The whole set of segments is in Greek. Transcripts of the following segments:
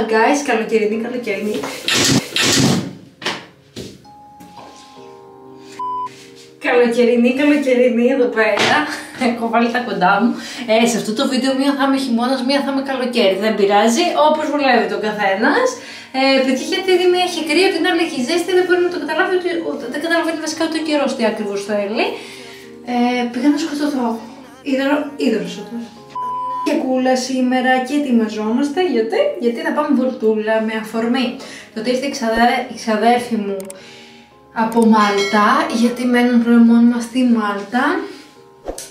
Hi guys, καλοκαιρινή. Καλοκαιρινή εδώ πέρα. Έχω βάλει τα κοντά μου. Σε αυτό το βίντεο μία θα είμαι χειμώνας, μία θα είμαι καλοκαίρι. Δεν πειράζει, όπως βολεύει το καθένας. Παιδιά, γιατί η μία έχει κρύο, την άλλη έχει ζέστη, δεν μπορεί να το καταλάβει, δεν καταλαβαίνει βασικά ούτε ο καιρός τι ακριβώς θέλει. Πήγα να σκοτωθώ. Ίδρωσα τώρα. Και κούλα σήμερα και ετοιμαζόμαστε γιατί θα πάμε βολτούλα με αφορμή. Τότε ήρθε η ξαδέρφη μου από Μάλτα, γιατί μένουν πλέον μας στη Μάλτα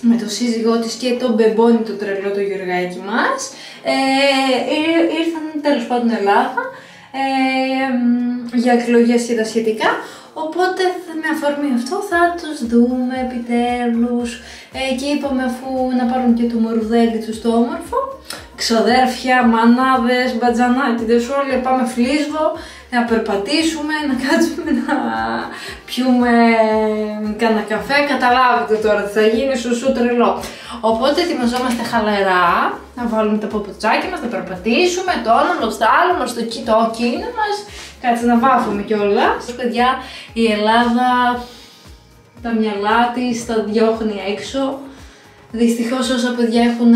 με το σύζυγό της και τον μπεμπόνι το τρελό το Γεωργάκη μας. Ήρθαν τέλος πάντων Ελλάδα για εκλογές και τα σχετικά. Οπότε με αφορμή αυτό θα τους δούμε επιτέλους και είπαμε αφού να πάρουν και το μορουδέλι τους το όμορφο. Ξοδέρφια, μανάδες, μπατζανάκηδες όλοι, πάμε Φλίσβο να περπατήσουμε, να κάτσουμε να πιούμε κανένα καφέ. Καταλάβετε τώρα τι θα γίνει, σουσού τρελό. Οπότε ετοιμαζόμαστε χαλαρά, να βάλουμε τα ποπουτσάκια μας, να περπατήσουμε το όνομα, το στάλμα, στο κίνο μας. Κάτσε να βάφουμε κιόλας. Παιδιά, η Ελλάδα τα μυαλά της τα διώχνει έξω. Δυστυχώς όσα παιδιά έχουν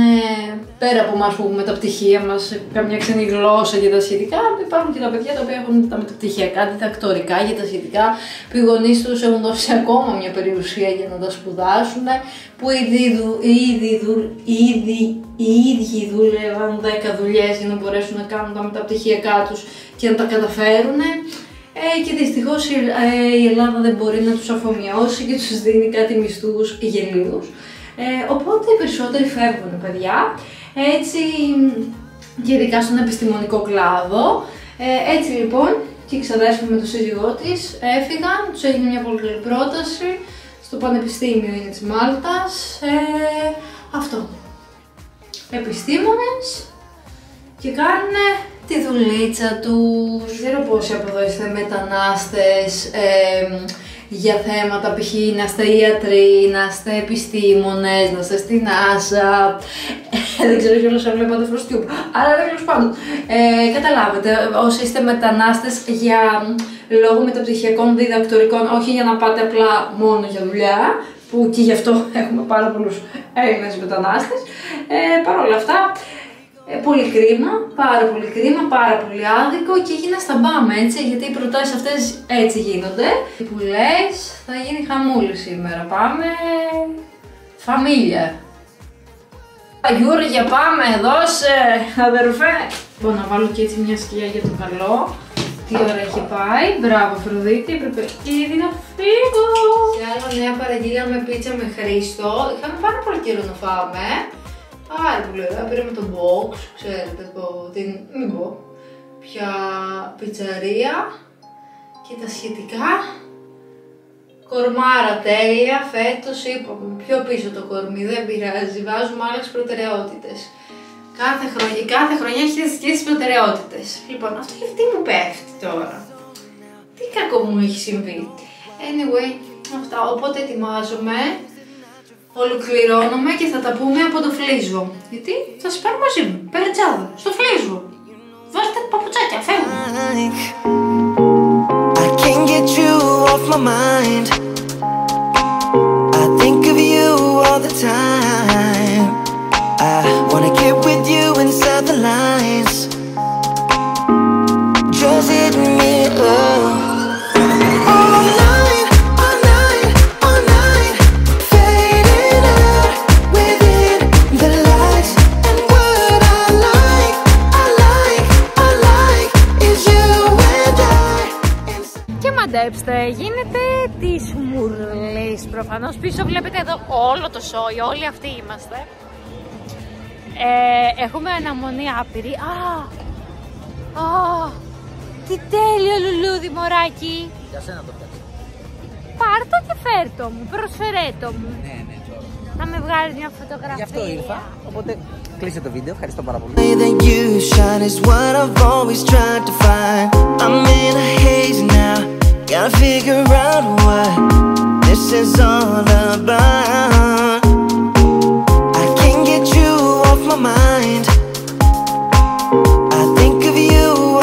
πέρα από εμάς που έχουμε τα πτυχία μας, καμιά ξένη γλώσσα και τα σχετικά, υπάρχουν και τα παιδιά τα οποία έχουν τα μεταπτυχιακά, διδακτορικά και τα σχετικά, που οι γονείς τους έχουν δώσει ακόμα μια περιουσία για να τα σπουδάσουν, που οι ίδιοι δούλευαν 10 δουλειές για να μπορέσουν να κάνουν τα μεταπτυχιακά τους και να τα καταφέρουν. Και δυστυχώς η Ελλάδα δεν μπορεί να τους αφομοιώσει και τους δίνει κάτι μισθούς γελίους. Οπότε οι περισσότεροι φεύγουν, παιδιά, έτσι και ειδικά στον επιστημονικό κλάδο. Έτσι λοιπόν και η ξαδέρφη με τον σύζυγό της έφυγαν, τους έγινε μια πολύ καλή πρόταση στο Πανεπιστήμιο είναι της Μάλτας. Αυτό. Επιστήμονες και κάνουν τη δουλίτσα τους. Ξέρω πόσοι από εδώ είστε μετανάστες, για θέματα π.χ. να είστε ιατροί, να είστε επιστήμονες, να είστε στη NASA. Δεν ξέρω ποιο άλλο βλέπω το AfrosTube, αλλά τέλος πάντων. Καταλάβετε, όσοι είστε μετανάστες για λόγω μεταπτυχιακών διδακτορικών, όχι για να πάτε απλά μόνο για δουλειά, που και γι' αυτό έχουμε πάρα πολλούς Έλληνες μετανάστες. Παρ' όλα αυτά, πολύ κρίμα, πάρα πολύ άδικο και γίνα στα μπάμε, έτσι, γιατί οι προτάσεις αυτές έτσι γίνονται. Οι πουλές θα γίνει χαμούλη σήμερα, πάμε... φαμίλια. Γιούργια, πάμε, δώσε, αδερφέ. Μπορώ να βάλω και έτσι μια σκιά για το καλό. Τι ώρα έχει πάει, μπράβο Αφροδίτη, έπρεπε ήδη να φύγω. Σε άλλο νέα παραγγείλαμε με πίτσα με Χρήστο, είχαμε πάρα πολύ καιρό να φάμε. Πάρα πολύ ωραία, πήραμε το box, ξέρετε, πια πιτσαρία και τα σχετικά. Κορμάρα τέλεια, φέτος είπαμε πιο πίσω το κορμί, δεν πειράζει, βάζουμε άλλες προτεραιότητες. Κάθε χρονιά έχει τις προτεραιότητες. Λοιπόν, αυτό γιατί μου πέφτει τώρα, τι κακό μου έχει συμβεί. Anyway, αυτά, οπότε ετοιμάζομαι. Ολοκληρώνομαι και θα τα πούμε από το Φλίσβο. Γιατί θα σας πάρω μαζί μου, περιτζάδο, στο Φλίσβο. Βάζετε παπουτσάκια, φεύγουμε. Γίνεται τις μουρλές προφανώς. Πίσω βλέπετε εδώ όλο το σόι, όλοι αυτοί είμαστε. Έχουμε αναμονή άπειρη. Τι τέλειο λουλούδι μωράκι. Για σένα το φέρτο. Πάρ' το και φέρτο μου, προσφερέτο μου. Ναι, τώρα. Να με βγάλεις μια φωτογραφία. Γι' αυτό ήρθα, οπότε κλείσε το βίντεο, ευχαριστώ πάρα πολύ. Gotta figure out what this is all about. I can't get you off my mind. I think of you.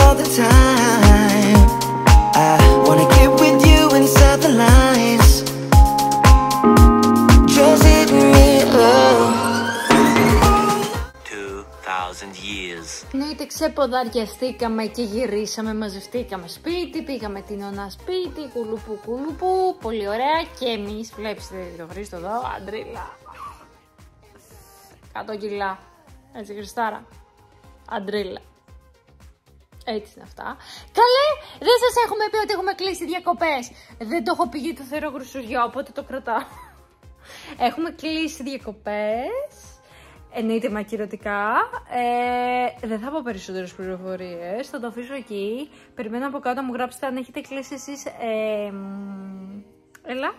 Ποδαριαστήκαμε και γυρίσαμε, μαζευτήκαμε σπίτι, πήγαμε την Ονά σπίτι, κουλουπού κουλουπού, πολύ ωραία. Και εμείς, βλέψτε το Χρήστο εδώ, αντρίλα, 100 κιλά, έτσι Χριστάρα, αντρίλα. Έτσι είναι αυτά. Καλέ, δεν σας έχουμε πει ότι έχουμε κλείσει διακοπές. Δεν το έχω πει γιατί το θεωρώ γρουσουριό, οπότε το κρατάω. Έχουμε κλείσει διακοπές. Εννοείται μακυρωτικά. Δεν θα πω περισσότερες πληροφορίες. Θα το αφήσω εκεί. Περιμένω από κάτω να μου γράψετε αν έχετε κλείσει εσείς. Έλα.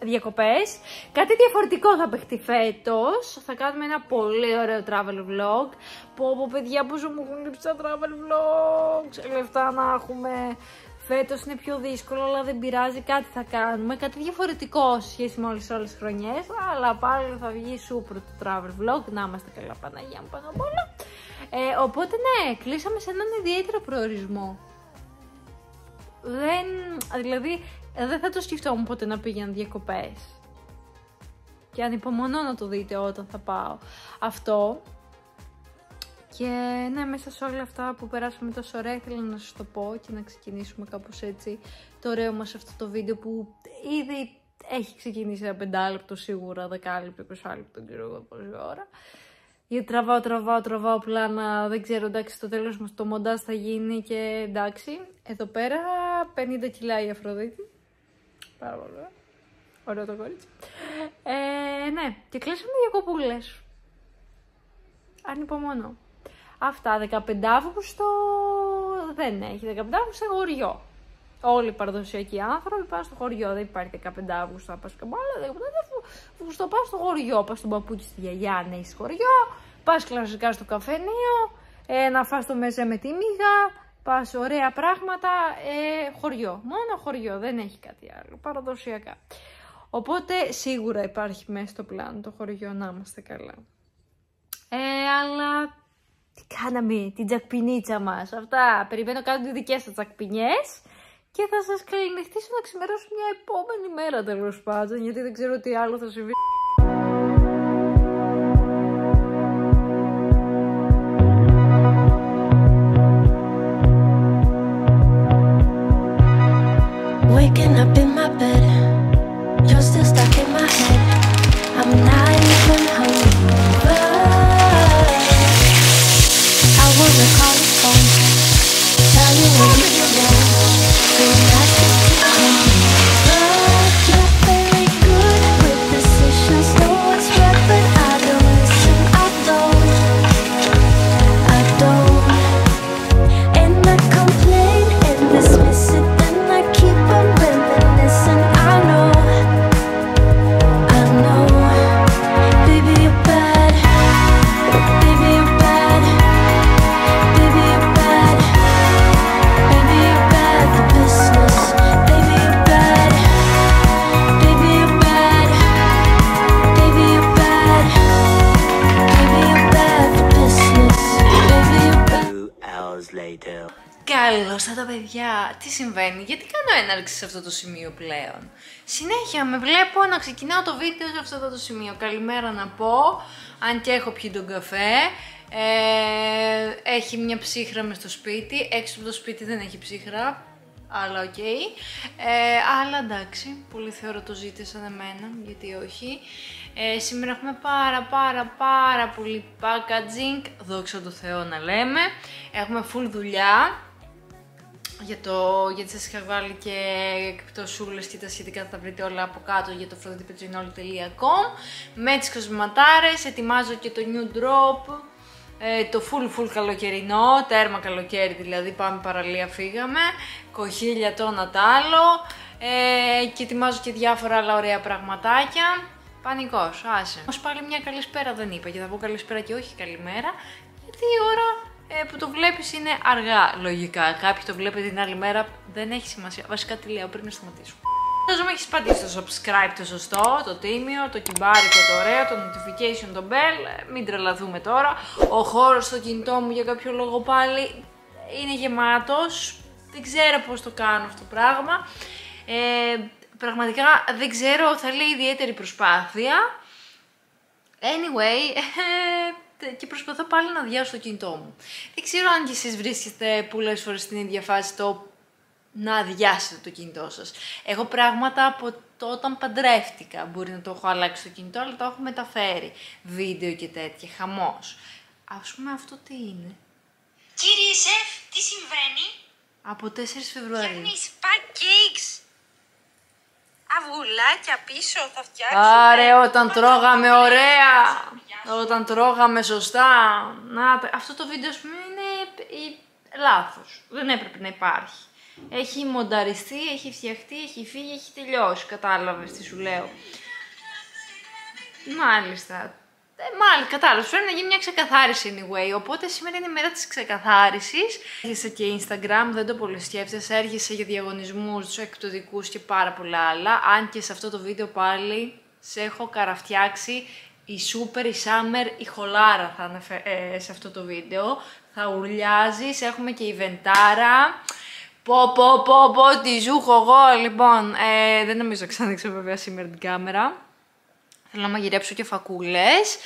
Διακοπές. Κάτι διαφορετικό θα παιχτεί φέτος. Θα κάνουμε ένα πολύ ωραίο travel vlog. Πω παιδιά, πόσο μου έχουν λείψει τα travel vlogs. Λεφτά να έχουμε. Φέτος είναι πιο δύσκολο, αλλά δεν πειράζει, κάτι θα κάνουμε. Κάτι διαφορετικό σε σχέση με όλες τις χρονιές. Αλλά πάλι θα βγει σούπερ το travel vlog. Να είμαστε καλά, Παναγία μου, πάνω απ' όλα. Οπότε ναι, κλείσαμε σε έναν ιδιαίτερο προορισμό. Δεν θα το σκεφτόμουν ποτέ να πήγαιναν διακοπές. Και ανυπομονώ να το δείτε όταν θα πάω. Αυτό. Και ναι, μέσα σε όλα αυτά που περάσαμε τόσο ωραία, ήθελα να σας το πω και να ξεκινήσουμε κάπως έτσι το ωραίο μας αυτό το βίντεο που ήδη έχει ξεκινήσει ένα 5 λεπτό σίγουρα, 10 λεπτό, 20 λεπτό, ξέρω εγώ πόση ώρα. Γιατί τραβάω πλάνα, δεν ξέρω, εντάξει, το τέλος μας το μοντάζ θα γίνει και εντάξει. Εδώ πέρα 50 κιλά η Αφροδίτη. Πάρα πολύ ωραία. Ωραίο το κορίτσι. Ναι, και κλείσαμε διακοπούλες. Ανυπομονώ. Αυτά, 15 Αύγουστο δεν έχει. 15 Αύγουστο χωριό. Όλοι οι παραδοσιακοί άνθρωποι πάνε στο χωριό. Δεν υπάρχει 15 Αύγουστο να πας καμπά. 15 Αύγουστο πας στο χωριό. Πας στον παππού και στη γιαγιά αν έχεις χωριό. Πας κλασικά στο καφενείο. Να φας το μεζέ με τη μύγα. Πας ωραία πράγματα. Χωριό. Μόνο χωριό. Δεν έχει κάτι άλλο. Παραδοσιακά. Οπότε σίγουρα υπάρχει μέσα στο πλάνο το χωριό. Να είμαστε καλά. Αλλά. Τι κάναμε, την τζακπινίτσα μας. Αυτά. Περιμένω κάτω τις δικές σας τζακπινιές και θα σας καληνυχτήσω να ξημερώσω μια επόμενη μέρα τέλος πάντων, γιατί δεν ξέρω τι άλλο θα συμβεί. Τι συμβαίνει, γιατί κάνω έναρξη σε αυτό το σημείο πλέον. Συνέχεια με βλέπω να ξεκινάω το βίντεο σε αυτό το σημείο. Καλημέρα να πω, αν και έχω πιει τον καφέ. Έχει μια ψύχρα μες στο σπίτι. Έξω από το σπίτι δεν έχει ψύχρα, αλλά οκ. Αλλά εντάξει, πολύ θεωρώ το ζήτησαν εμένα, γιατί όχι. Σήμερα έχουμε πάρα πολύ packaging, δόξα τω Θεώ να λέμε. Έχουμε full δουλειά. Γιατί σας είχα βάλει και εκπτωσούλες και τα σχετικά θα τα βρείτε όλα από κάτω για το AfrosTube. Με τις κοσματάρες, ετοιμάζω και το new drop, το full καλοκαιρινό, τέρμα καλοκαίρι δηλαδή, πάμε παραλία φύγαμε, κοχύλια το νατάλο, και ετοιμάζω και διάφορα άλλα ωραία πραγματάκια. Πανικός, άσε. Όμως πάλι μια καλησπέρα δεν είπα, και θα πω καλησπέρα και όχι καλημέρα, γιατί η ώρα που το βλέπεις είναι αργά λογικά. Κάποιοι το βλέπετε την άλλη μέρα, δεν έχει σημασία. Βασικά τι λέω πριν να σταματήσω. Φαντάζομαι έχεις πατήσει το subscribe το σωστό, το τίμιο, το κυμπάρικο το ωραίο, το notification, το bell. Μην τρελαθούμε τώρα. Ο χώρος στο κινητό μου για κάποιο λόγο πάλι είναι γεμάτος. Δεν ξέρω πώς το κάνω αυτό το πράγμα. Πραγματικά δεν ξέρω, θα λέει ιδιαίτερη προσπάθεια. Anyway, και προσπαθώ πάλι να αδειάσω το κινητό μου. Δεν ξέρω αν και εσείς βρίσκεστε πολλές φορές στην ίδια φάση το να αδειάσετε το κινητό σας. Εγώ πράγματα από το όταν παντρεύτηκα μπορεί να το έχω αλλάξει το κινητό, αλλά το έχω μεταφέρει. Βίντεο και τέτοια, χαμός. Ας πούμε αυτό τι είναι. Κύριε Σεφ, τι συμβαίνει? Από 4 Φεβρουαρίου. Φτιάχνεις pancakes. Αυγουλάκια πίσω θα φτιάξουμε. Άρε, όταν τρώγαμε ωραία. Όταν τρώγαμε σωστά. Να, αυτό το βίντεο, ας πούμε, είναι λάθος. Δεν έπρεπε να υπάρχει. Έχει μονταριστεί, έχει φτιαχτεί, έχει φύγει, έχει τελειώσει. Κατάλαβες τι σου λέω? Μάλιστα. Μάλιστα, κατάλαβα. Πρέπει να γίνει μια ξεκαθάριση anyway. Οπότε σήμερα είναι η μέρα της ξεκαθάρισης. Έρχεσαι και Instagram, δεν το πολύ σκέφτεσαι. Έρχεσαι για διαγωνισμούς, εκδοτικούς και πάρα πολλά άλλα. Αν και σε αυτό το βίντεο πάλι σε έχω καραφτιάξει. Η Super, η Summer, η Χολάρα θα είναι σε αυτό το βίντεο. Θα ουρλιάζεις, έχουμε και η Βεντάρα. Πω, τη ζούχω εγώ. Λοιπόν, δεν νομίζω ξανανοίξω βέβαια σήμερα την κάμερα. Θέλω να μαγειρέψω και φακούλες,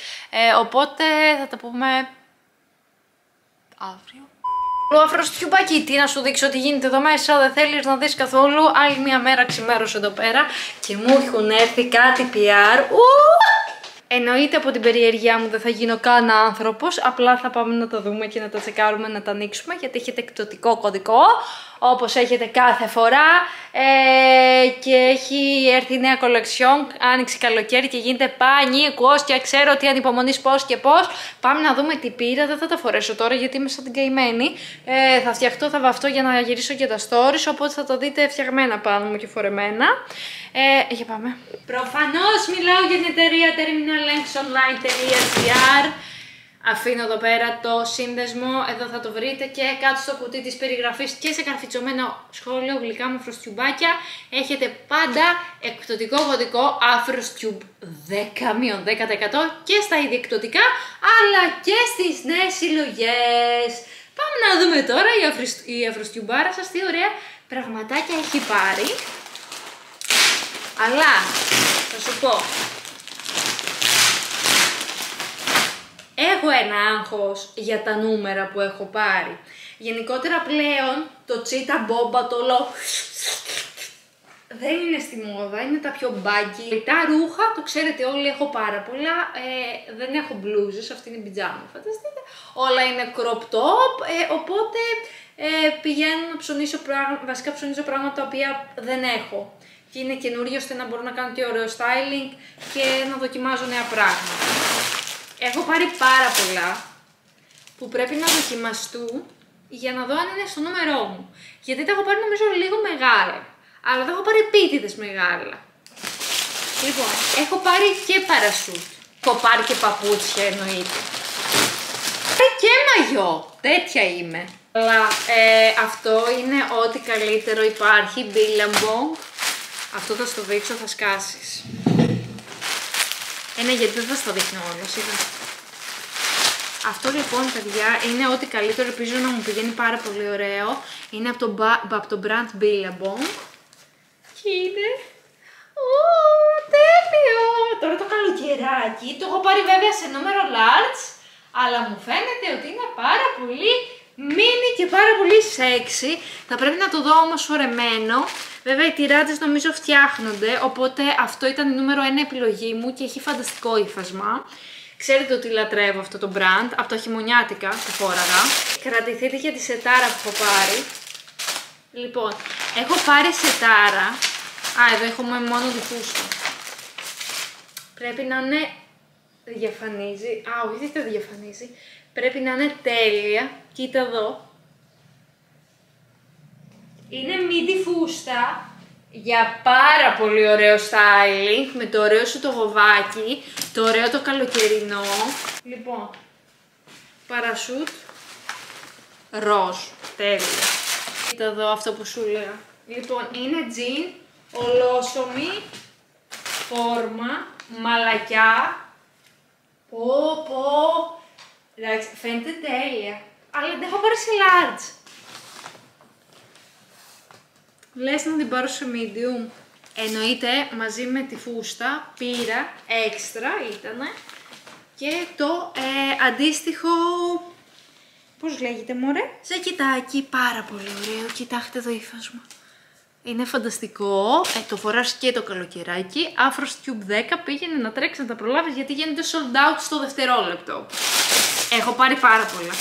οπότε θα τα πούμε αύριο. Ο AfrosTube, τι να σου δείξω τι γίνεται εδώ μέσα, δεν θέλεις να δεις καθόλου. Άλλη μια μέρα ξημέρωσε εδώ πέρα και μου έχουν έρθει κάτι PR. Εννοείται από την περιέργειά μου δεν θα γίνω καν άνθρωπος, απλά θα πάμε να τα δούμε και να τα τσεκάρουμε, να τα ανοίξουμε, γιατί έχετε εκδοτικό κωδικό, όπως έχετε κάθε φορά, και έχει έρθει η νέα κολεξιόν, άνοιξε καλοκαίρι και γίνεται πανικός και ξέρω τι ανυπομονείς πώς και πώς. Πάμε να δούμε τι πήρα, δεν θα τα φορέσω τώρα γιατί είμαι σαν την καημένη, θα φτιαχτώ, θα βαφτώ για να γυρίσω και τα stories, οπότε θα το δείτε φτιαγμένα πάνω μου και φορεμένα. Για πάμε. Προφανώς μιλάω για την εταιρεία terminalxonline.gr. Αφήνω εδώ πέρα το σύνδεσμο, εδώ θα το βρείτε και κάτω στο κουτί της περιγραφής και σε καρφιτσωμένο σχόλιο γλυκά μου αφροστιουμπάκια. Έχετε πάντα εκπτωτικό κωδικό AfrosTube 10-10% και στα ίδια εκπτωτικά αλλά και στις νέες συλλογές. Πάμε να δούμε τώρα η αφροστιουμπάρα σας τι ωραία πραγματάκια έχει πάρει. Αλλά θα σου πω, έχω ένα άγχος για τα νούμερα που έχω πάρει. Γενικότερα πλέον το τσίτα μπόμπα το όλο δεν είναι στη μόδα, είναι τα πιο μπάκι. Τα ρούχα, το ξέρετε όλοι, έχω πάρα πολλά, δεν έχω μπλούζες, αυτή είναι η πιτζάμα, φανταστείτε. Όλα είναι crop top, οπότε πηγαίνω να ψωνίσω πράγματα, βασικά ψωνίζω πράγματα τα οποία δεν έχω. Και είναι καινούριο ώστε να μπορώ να κάνω και ωραίο styling και να δοκιμάζω νέα πράγματα. Έχω πάρει πάρα πολλά που πρέπει να δοκιμαστούν για να δω αν είναι στο νούμερό μου. Γιατί τα έχω πάρει νομίζω λίγο μεγάλα, αλλά τα έχω πάρει επίτηδες μεγάλα. Λοιπόν, έχω πάρει και παρασούτ, έχω πάρει και παπούτσια εννοείται. Και μαγιό, τέτοια είμαι. Αλλά αυτό είναι ό,τι καλύτερο υπάρχει, Billabong. Αυτό θα στο δείξω, θα σκάσεις. Ναι, γιατί δεν θα στα δείχνω όλο, σίγουρα. Αυτό λοιπόν, παιδιά, είναι ό,τι καλύτερο. Ελπίζω να μου πηγαίνει πάρα πολύ ωραίο. Είναι από το, brand Billabong. Και είναι... τέλειο! Τώρα το καλοκαιράκι. Το έχω πάρει βέβαια σε νούμερο large, αλλά μου φαίνεται ότι είναι πάρα πολύ mini και πάρα πολύ sexy. Θα πρέπει να το δω όμως φορεμένο. Βέβαια οι τυράτζες νομίζω φτιάχνονται, οπότε αυτό ήταν η νούμερο 1 επιλογή μου και έχει φανταστικό ύφασμα. Ξέρετε ότι λατρεύω αυτό το brand, από τα χειμωνιάτικα που φόραγα. Κρατηθείτε για τη σετάρα που έχω πάρει. Λοιπόν, έχω πάρει σετάρα. Εδώ έχω μόνο δικούς του. Πρέπει να είναι... διαφανίζει. Όχι, δεν θα διαφανίζει. Πρέπει να είναι τέλεια. Κοίτα εδώ. Είναι μίντι φούστα για πάρα πολύ ωραίο styling, με το ωραίο σου το γοβάκι, το ωραίο το καλοκαιρινό. Λοιπόν, παρασούτ ροζ, τέλειο. Κοίτα εδώ αυτό που σου λέω. Λοιπόν, είναι τζιν, ολόσωμη, φόρμα, μαλακιά. Πω, εντάξει, φαίνεται τέλεια, αλλά δεν έχω πάρει σε large. Λες να την πάρω σε medium. Εννοείται μαζί με τη φούστα πήρα έξτρα ήτανε και το αντίστοιχο, πώς λέγεται μωρέ, ζακετάκι, πάρα πολύ ωραίο, κοιτάξτε το ύφασμα. Είναι φανταστικό, το φοράς και το καλοκαιράκι. AfrosTube 10, πήγαινε να τρέξει να τα προλάβεις γιατί γίνεται sold out στο δευτερόλεπτο. Έχω πάρει πάρα πολλά.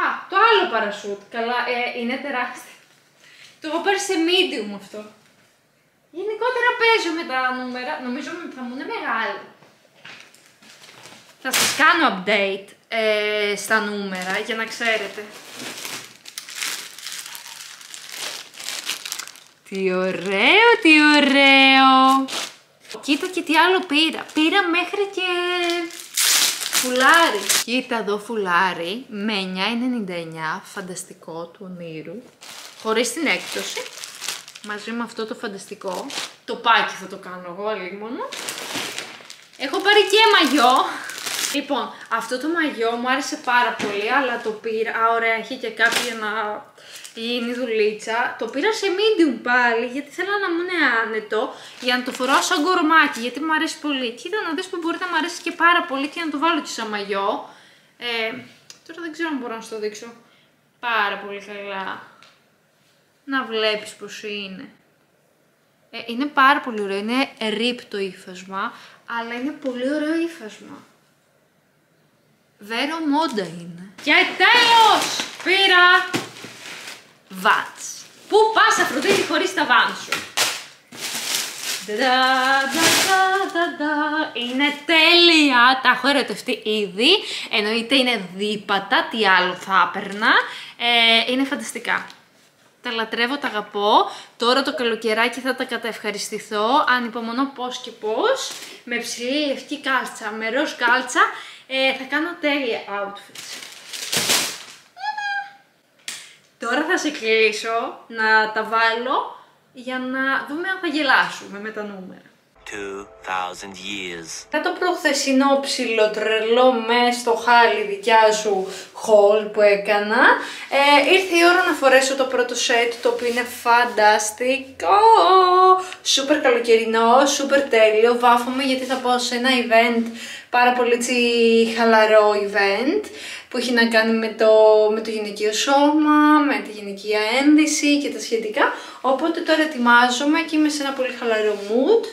Α, το άλλο παρασούτ, καλά, είναι τεράστιο. Το έχω πάρει σε medium αυτό. Γενικότερα παίζω με τα νούμερα, νομίζω ότι θα μου είναι μεγάλο. Θα σας κάνω update στα νούμερα για να ξέρετε. Τι ωραίο, τι ωραίο! Κοίτα και τι άλλο πήρα. Πήρα μέχρι και φουλάρι. Κοίτα εδώ φουλάρι με 9,99, φανταστικό του ονείρου. Χωρίς την έκπτωση. Μαζί με αυτό το φανταστικό. Το πάκι θα το κάνω εγώ μόνο. Έχω πάρει και μαγιό. Λοιπόν, αυτό το μαγιό μου άρεσε πάρα πολύ, αλλά το πήρα. Α, ωραία, έχει και κάτι για να γίνει δουλίτσα. Το πήρα σε medium πάλι, γιατί θέλω να μου είναι άνετο, για να το φοράω σαν κορμάκι, γιατί μου αρέσει πολύ. Κοίτα να δεις που μπορεί να μου αρέσει και πάρα πολύ και να το βάλω και σαν μαγιό. Τώρα δεν ξέρω αν μπορώ να σου το δείξω πάρα πολύ καλά. Να βλέπεις πως είναι. Είναι πάρα πολύ ωραίο, είναι ρίπ το ύφασμα, αλλά είναι πολύ ωραίο ύφασμα. Βέρο μόντα είναι. Και τέλος πήρα Vans. Πού πας Αφροδίτη χωρίς τα Vans σου? Είναι τέλεια. Τα έχω ερωτευτεί ήδη. Εννοείται είναι δίπατα. Τι άλλο θα έπαιρνα. Είναι φανταστικά. Τα λατρεύω, τα αγαπώ. Τώρα το καλοκαιράκι θα τα καταευχαριστηθώ. Ανυπομονώ πώς και πώς. Με ψηλή λευκή κάλτσα, με ροζ κάλτσα. Θα κάνω τέλεια outfits. Τώρα θα σε κλείσω να τα βάλω για να δούμε αν θα γελάσουμε με τα νούμερα. 2000 years. Κατά το προχθεσινό ψιλοτρελό μες στο χάλι δικιά σου haul που έκανα, ήρθε η ώρα να φορέσω το πρώτο set, το οποίο είναι φανταστικό. Σούπερ καλοκαιρινό, σούπερ τέλειο. Βάφομαι γιατί θα πάω σε ένα event, πάρα πολύ έτσι χαλαρό event, που έχει να κάνει με το γυναικείο σώμα, με τη γυναικεία ένδυση και τα σχετικά. Οπότε τώρα ετοιμάζομαι και είμαι σε ένα πολύ χαλαρό mood.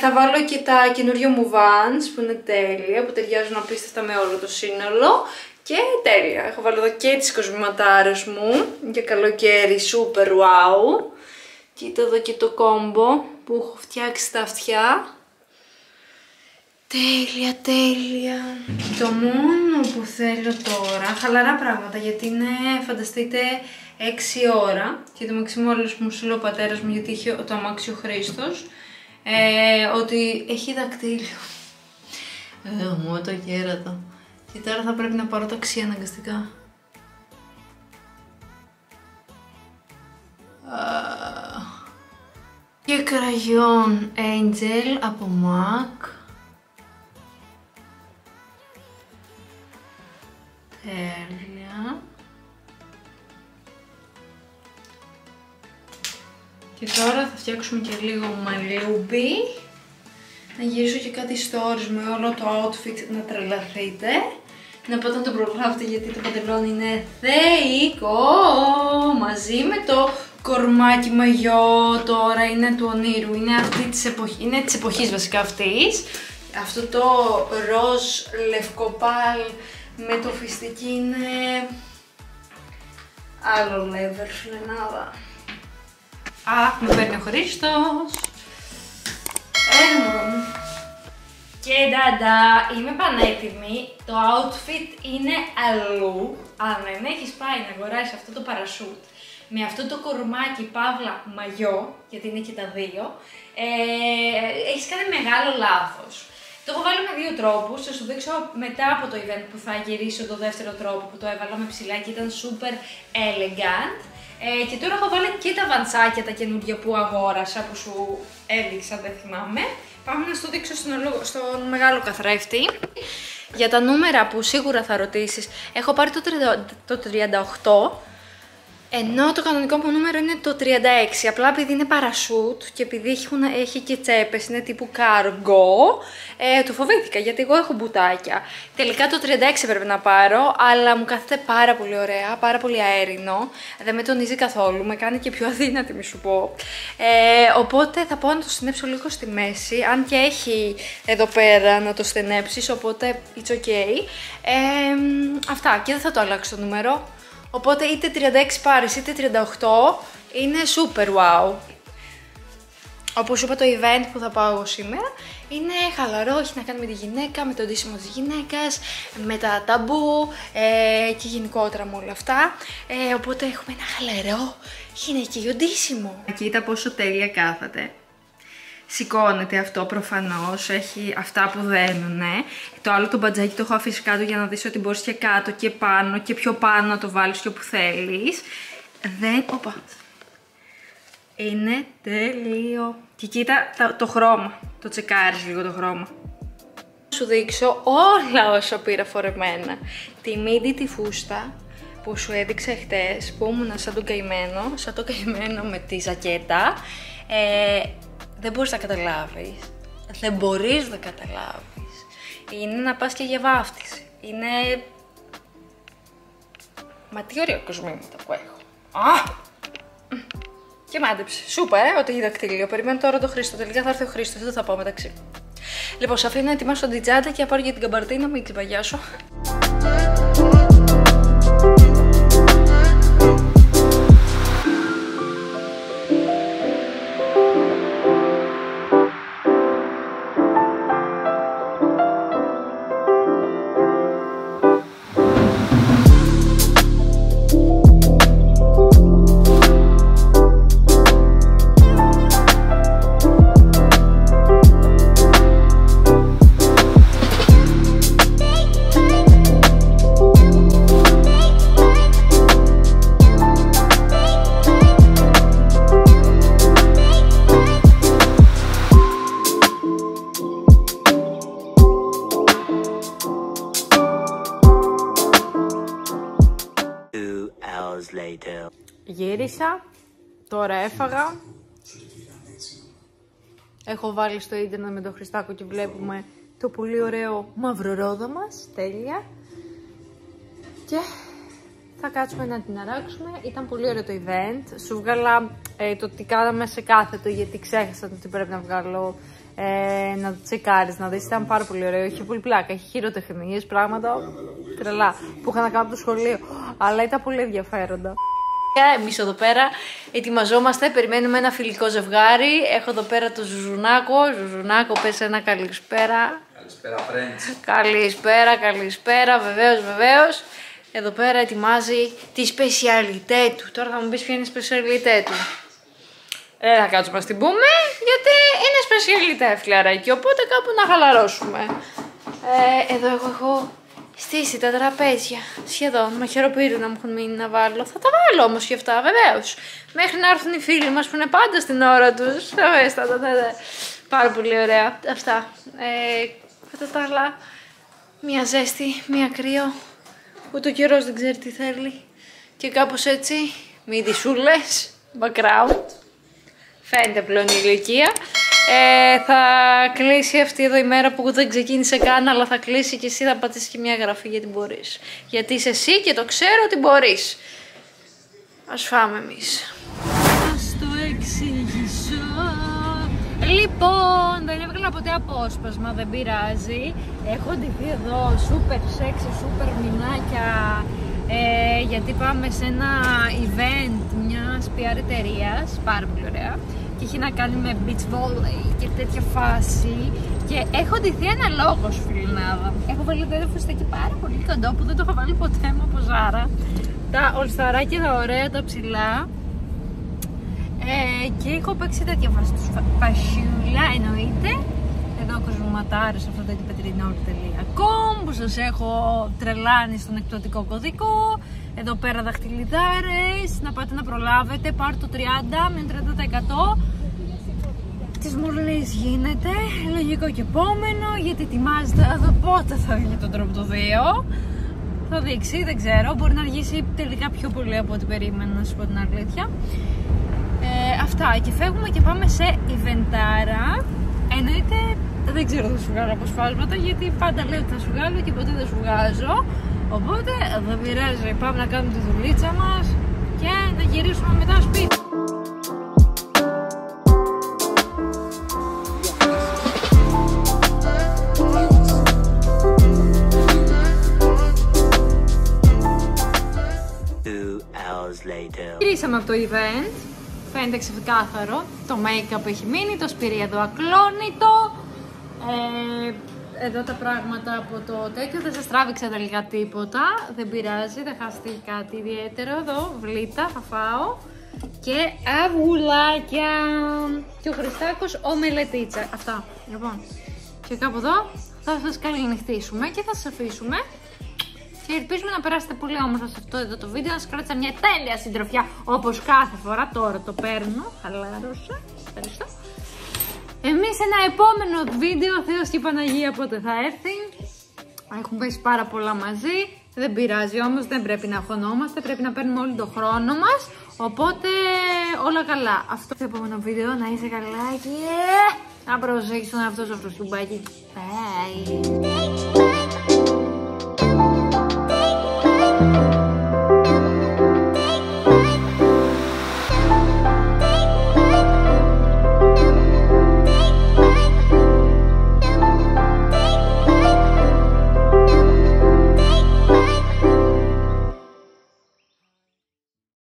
Θα βάλω και τα καινούργια μου Vans που είναι τέλεια, που ταιριάζουν απίστευτα με όλο το σύνολο. Και τέλεια, έχω βάλει εδώ και τις κοσμηματάρες μου για καλοκαίρι, super wow. Κοίτα εδώ και το κόμπο που έχω φτιάξει τα αυτιά. Τέλεια, τέλεια. Το μόνο που θέλω τώρα, χαλαρά πράγματα, γιατί είναι, φανταστείτε, 6 ώρα και το μαξιμόλος μου σου λέει ο πατέρας μου, γιατί είχε το αμάξι ο Χρήστος, ότι έχει δακτύλιο. Μου το κέρατο. Και τώρα θα πρέπει να πάρω ταξί αναγκαστικά. Και κραγιόν Angel από Μακ. Τέλεια. Και τώρα θα φτιάξουμε και λίγο μαλλιούμπι. Να γυρίσω και κάτι stories με όλο το outfit, να τρελαθείτε. Να πάτε να το προλάβετε γιατί το παντελόνι είναι θεϊκό. Μαζί με το κορμάκι μαγιό τώρα είναι του ονείρου. Είναι αυτή της εποχής, είναι της εποχής βασικά αυτής. Αυτό το ροζ λευκό πάλ με το φιστική είναι άλλο level, φλενάδα. Αχ, με παίρνει ο Χρήστος. Και νταντά, είμαι πανέτοιμη. Το outfit είναι αλλού. Αν δεν έχεις πάει να αγοράσεις αυτό το παρασούτ με αυτό το κορμάκι παύλα μαγιό, γιατί είναι και τα δύο, έχεις κάνει μεγάλο λάθος. Το έχω βάλει με δύο τρόπους, θα σου δείξω μετά από το event που θα γυρίσω το δεύτερο τρόπο που το έβαλα με ψηλά και ήταν super elegant. Και τώρα έχω βάλει και τα βαντσάκια τα καινούργια που αγόρασα, που σου έδειξα, δεν θυμάμαι. Πάμε να σου το δείξω στον μεγάλο καθρέφτη. Για τα νούμερα που σίγουρα θα ρωτήσεις, έχω πάρει το 38. Ενώ το κανονικό μου νούμερο είναι το 36, απλά επειδή είναι παρασούτ και επειδή έχει και τσέπες, είναι τύπου καργκό, το φοβήθηκα γιατί εγώ έχω μπουτάκια. Τελικά το 36 πρέπει να πάρω, αλλά μου κάθεται πάρα πολύ ωραία, πάρα πολύ αέρινο, δεν με τονίζει καθόλου, με κάνει και πιο αδύνατη μη σου πω. Οπότε θα πάω να το στενέψω λίγο στη μέση, αν και έχει εδώ πέρα να το στενέψεις, οπότε it's ok. Αυτά, και δεν θα το αλλάξω το νούμερο. Οπότε είτε 36 πάρεις είτε 38 είναι super wow. Όπως σου είπα, το event που θα πάω εγώ σήμερα είναι χαλαρό, έχει να κάνει με τη γυναίκα, με το ντύσιμο της γυναίκας, με τα ταμπού και γενικότερα με όλα αυτά. Οπότε έχουμε ένα χαλαρό γυναικείο ντύσιμο. Κοίτα πόσο τέλεια κάθεται. Σηκώνεται αυτό προφανώς, έχει αυτά που δένουνε. Το άλλο το μπατζάκι το έχω αφήσει κάτω για να δεις ότι μπορείς και κάτω και πάνω και πιο πάνω να το βάλεις και όπου θέλεις. Δεν... Οπα. Είναι τέλειο. Και κοίτα το χρώμα, το τσεκάρεις λίγο το χρώμα. Θα σου δείξω όλα όσα πήρα φορεμένα. Τη μίντι, τη φούστα που σου έδειξα χτες, που ήμουν σαν το καημένο με τη ζακέτα. Δεν μπορείς να καταλάβεις, είναι να πας και για βάφτιση, είναι... Μα τι ωραία κοσμήματα που έχω. Και μάντεψε, σούπερ, ότι είχε δακτύλιο, περιμένω τώρα το Χρήστο, τελικά θα έρθει ο Χρήστος, δεν θα πάω μεταξύ. Λοιπόν, σε αφήνω να ετοιμάσω την τσάντα και να πάρω για την καμπαρτίνα, μην ξεπαγιάσω. Γύρισα, τώρα έφαγα. Έχω βάλει στο ίντερνετ με τον Χριστάκο και βλέπουμε το πολύ ωραίο μαυρορόδο μας, τέλεια. Και θα κάτσουμε να την αράξουμε. Ήταν πολύ ωραίο το event. Σου βγάλα το τι κάναμε σε κάθετο, γιατί ξέχασα ότι πρέπει να βγάλω, να το τσεκάρεις, να δεις. Ήταν πάρα πολύ ωραίο, είχε πολύ πλάκα, είχε χειροτεχνίες, πράγματα τρελά που είχα να κάνω από το σχολείο, αλλά ήταν πολύ ενδιαφέροντα. Εμείς εδώ πέρα ετοιμαζόμαστε, περιμένουμε ένα φιλικό ζευγάρι. Έχω εδώ πέρα το Ζουζουνάκο. Ζουζουνάκο, πες ένα καλησπέρα. Καλησπέρα, friends. Καλησπέρα, καλησπέρα, βεβαίως, βεβαίως. Εδώ πέρα ετοιμάζει τη σπεσιαλιτέ του. Τώρα θα μου πεις ποια είναι η σπεσιαλιτέ του. Δεν θα κάτσουμε να την πούμε, γιατί είναι σπεσιαλιτέ, φιλαράκι. Οπότε κάπου να χαλαρώσουμε. Εδώ έχω στήσει τα τραπέζια, σχεδόν μαχαιροπύρουνα μου έχουν μείνει να βάλω. Θα τα βάλω όμως και αυτά, βεβαίως. Μέχρι να έρθουν οι φίλοι μας που είναι πάντα στην ώρα τους. Πάρα πολύ ωραία. Αυτά. Κατά τα άλλα, μία ζέστη, μία κρύο. Ούτε ο καιρός δεν ξέρει τι θέλει. Και κάπως έτσι, μυδισούλες, background. Φαίνεται πλέον η ηλικία. Θα κλείσει αυτή εδώ η μέρα που δεν ξεκίνησε καν, αλλά θα κλείσει και εσύ θα πατήσεις και μια γραφή γιατί μπορείς. Γιατί είσαι εσύ και το ξέρω ότι μπορείς. Ας φάμε εμείς. Ας το εξηγήσω. Λοιπόν, δεν έβγαλα ποτέ απόσπασμα, δεν πειράζει. Έχω ντυθεί εδώ super sexy, super μινάκια, γιατί πάμε σε ένα event μιας PR εταιρείας, πάρα πολύ ωραία. Και έχει να κάνει με beach volley και τέτοια φάση. Και έχω ντυθεί αναλόγως, φιλινάδα. Έχω βάλει εδώ ένα φουστάκι πάρα πολύ κοντό που δεν το έχω βάλει ποτέ μου από Ζάρα. Τα ολσταράκια τα ωραία, τα ψηλά. Και έχω παίξει τέτοια φάση τους πασιούλα, εννοείται. Εδώ κοσμηματάρες, AfroditiPetrinoli.com, που σας έχω τρελάνει στον εκπτωτικό κωδικό. Εδώ πέρα δαχτυλιδάρες, να πάτε να προλάβετε, πάρτε το 30 με 30% της μουρλής γίνεται, λογικό και επόμενο, γιατί ετοιμάζεται, πότε θα βγει τον τρόπο το 2. Θα δείξει, δεν ξέρω. Μπορεί να αργήσει τελικά πιο πολύ από ό,τι περίμενα, να σου πω την αλήθεια. Αυτά, και φεύγουμε και πάμε σε Ιβεντάρα. Εννοείται, δεν ξέρω, θα σου βγάλω αποσπάσματα, γιατί πάντα λέω ότι θα σου βγάλω και ποτέ δεν σου βγάζω. Οπότε δεν πειράζει, πάμε να κάνουμε τη δουλίτσα μας και να γυρίσουμε μετά σπίτι. Γυρίσαμε από το event, φαίνεται ξεκάθαρο, το make-up έχει μείνει, το σπυρί εδώ ακλόνητο, εδώ τα πράγματα από το τέτοιο, δεν σας τράβηξα τελικά τίποτα, δεν πειράζει, δεν χάσετε κάτι ιδιαίτερο εδώ, βλήτα θα φάω και αυγουλάκια και ο Χριστάκος ομελετίτσα, αυτά λοιπόν. Και κάπου εδώ θα σας καληνυχτήσουμε και θα σας αφήσουμε. Και ελπίζουμε να περάσετε πολύ όμορφα σε αυτό εδώ το βίντεο, να σας κράτησα μια τέλεια συντροφιά όπως κάθε φορά. Τώρα το παίρνω, χαλάρωσα, ευχαριστώ. Εμείς ένα επόμενο βίντεο, Θεός και η Παναγία πότε θα έρθει. Έχουν πέσει πάρα πολλά μαζί, δεν πειράζει όμως, δεν πρέπει να χωνόμαστε, πρέπει να παίρνουμε όλο τον χρόνο μας. Οπότε όλα καλά. Αυτό το επόμενο βίντεο, να είσαι καλά και να προσέχεις τον εαυτό σου, AfrosTube. Bye!